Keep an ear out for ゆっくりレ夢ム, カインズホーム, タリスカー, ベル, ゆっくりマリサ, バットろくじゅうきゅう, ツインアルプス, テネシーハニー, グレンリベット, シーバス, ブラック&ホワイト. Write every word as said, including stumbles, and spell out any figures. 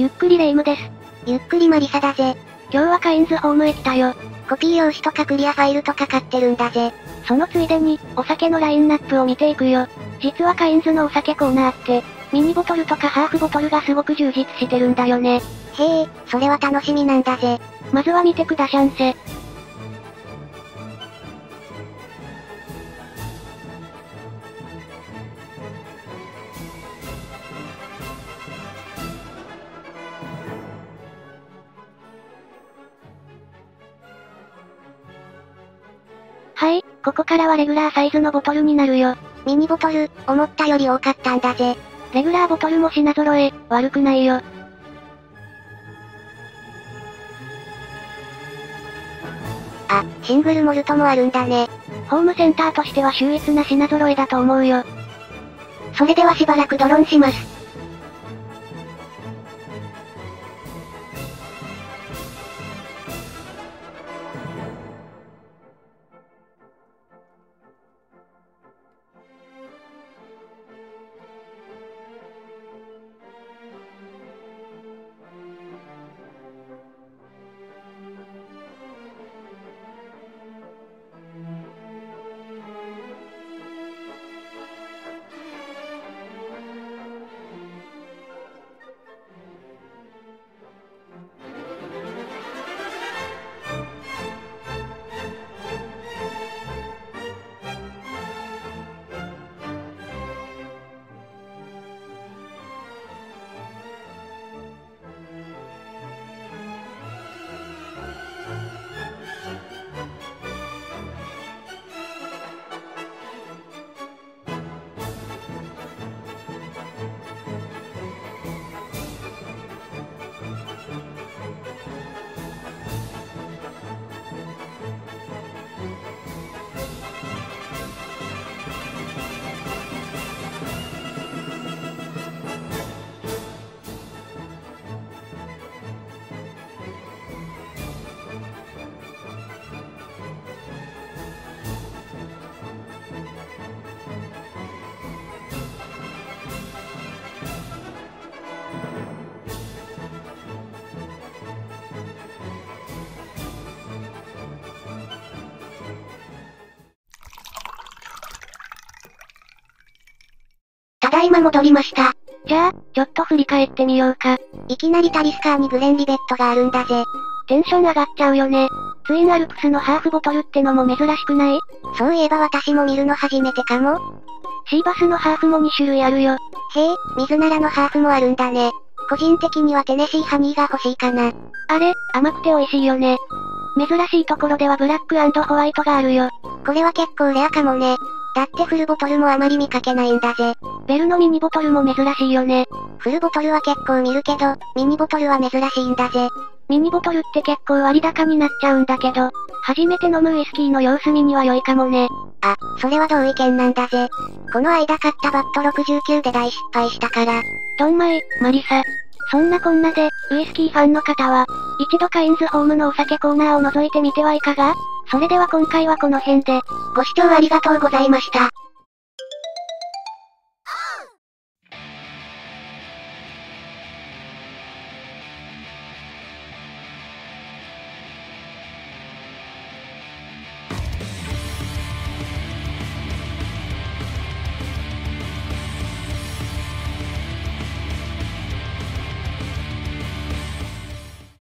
ゆっくりレ夢ムです。ゆっくりマリサだぜ。今日はカインズホームへ来たよ。コピー用紙とかクリアファイルとか買ってるんだぜ。そのついでに、お酒のラインナップを見ていくよ。実はカインズのお酒コーナーあって、ミニボトルとかハーフボトルがすごく充実してるんだよね。へえ、それは楽しみなんだぜ。まずは見てくだしゃんせ。はい、ここからはレギュラーサイズのボトルになるよ。ミニボトル、思ったより多かったんだぜ。レギュラーボトルも品揃え、悪くないよ。あ、シングルモルトもあるんだね。ホームセンターとしては秀逸な品揃えだと思うよ。それではしばらくドロンします。ただいま戻りました。じゃあ、ちょっと振り返ってみようか。いきなりタリスカーにグレンリベットがあるんだぜ。テンション上がっちゃうよね。ツインアルプスのハーフボトルってのも珍しくない？そういえば私も見るの初めてかも。シーバスのハーフもにしゅるいあるよ。へえ、水ならのハーフもあるんだね。個人的にはテネシーハニーが欲しいかな。あれ、甘くて美味しいよね。珍しいところではブラック&ホワイトがあるよ。これは結構レアかもね。だってフルボトルもあまり見かけないんだぜ。ベルのミニボトルも珍しいよね。フルボトルは結構見るけど、ミニボトルは珍しいんだぜ。ミニボトルって結構割高になっちゃうんだけど、初めて飲むウイスキーの様子見には良いかもね。あ、それは同意見なんだぜ。この間買ったバットろくじゅうきゅうで大失敗したから。ドンマイ、マリサ。そんなこんなで、ウイスキーファンの方は、一度カインズホームのお酒コーナーを覗いてみてはいかが？それでは今回はこの辺で、ご視聴ありがとうございました。